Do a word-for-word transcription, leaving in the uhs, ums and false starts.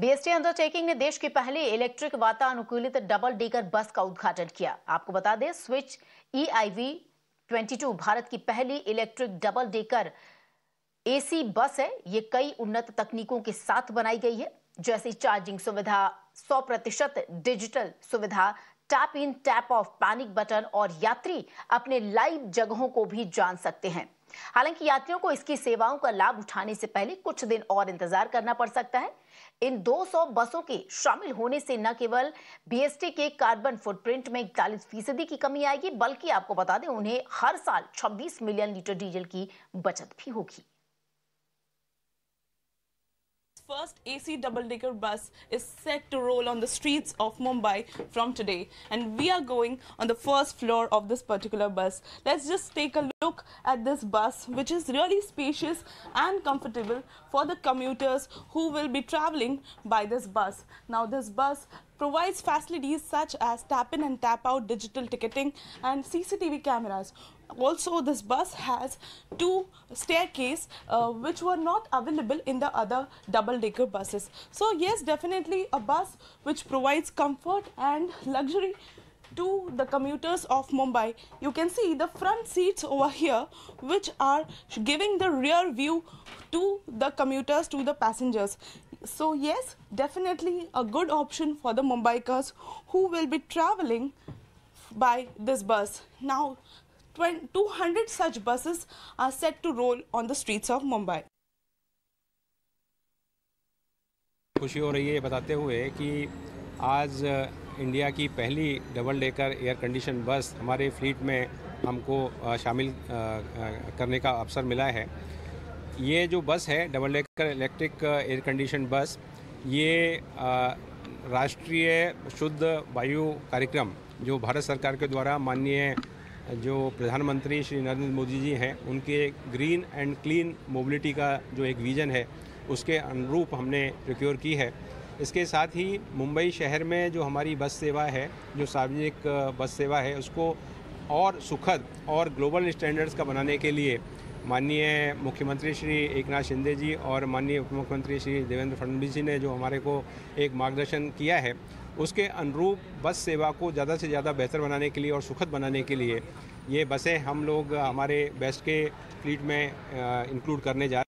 BST under taking ने देश की पहली इलेक्ट्रिक वातानुकूलित डबल डेकर बस का उद्घाटन किया। आपको बता दें, स्विच ईआईवी बाईस भारत की पहली electric double decker AC bus है। ये कई उन्नत तकनीकों के साथ बनाई गई है, जैसी चार्जिंग सुविधा, सौ प्रतिशत डिजिटल सुविधा, tap in tap off panic button और यात्री अपने लाइव जगहों को भी जान सकते हैं। हालांकि यात्रियों को इसकी सेवाओं का लाभ उठाने से पहले कुछ दिन और इंतजार करना पड़ सकता है। इन दो सौ बसों के शामिल होने से न केवल बीएसटी के कार्बन फुटप्रिंट में इकतालीस फीसदी की कमी आएगी, बल्कि आपको बता दें उन्हें हर साल छब्बीस मिलियन लीटर डीजल की बचत भी होगी। First A C double-decker bus is set to roll on the streets of Mumbai from today, and we are going on the first floor of this particular bus. Let's just take a look at this bus, which is really spacious and comfortable for the commuters who will be traveling by this bus. Now this bus provides facilities such as tap-in and tap-out digital ticketing and C C T V cameras. Also, this bus has two staircases uh, which were not available in the other double-decker buses. So yes, definitely a bus which provides comfort and luxury to the commuters of Mumbai. You can see the front seats over here, which are giving the rear view to the commuters, to the passengers. So yes, definitely a good option for the Mumbaikars who will be traveling by this bus. Now, two hundred such buses are set to roll on the streets of Mumbai. खुशी हो रही है बताते हुए कि आज India की पहली डबल डेकर एयर कंडीशन बस हमारे फ्लीट में हमको शामिल करने का अवसर मिला है। ये जो बस है double decker electric air condition bus, ये राष्ट्रीय शुद्ध वायु कार्यक्रम जो भारत सरकार के द्वारा माननीय जो प्रधानमंत्री श्री नरेंद्र मोदी जी हैं उनके ग्रीन एंड क्लीन मोबिलिटी का जो एक विज़न है उसके अनुरूप हमने प्रोक्योर की है। इसके साथ ही मुंबई शहर में जो हमारी बस सेवा है, जो सार्वजनिक बस सेवा है, उसको और सुखद और ग्लोबल स्टैंडर्ड्स का बनाने के लिए माननीय मुख्यमंत्री श्री एक नाथ शिंदे जी और माननीय उप मुख्यमंत्री श्री देवेंद्र फडणवीस जी ने जो हमारे को एक मार्गदर्शन किया है, उसके अनुरूप बस सेवा को ज़्यादा से ज़्यादा बेहतर बनाने के लिए और सुखद बनाने के लिए ये बसें हम लोग हमारे बेस्ट के फ्लीट में इंक्लूड करने जा रहे हैं।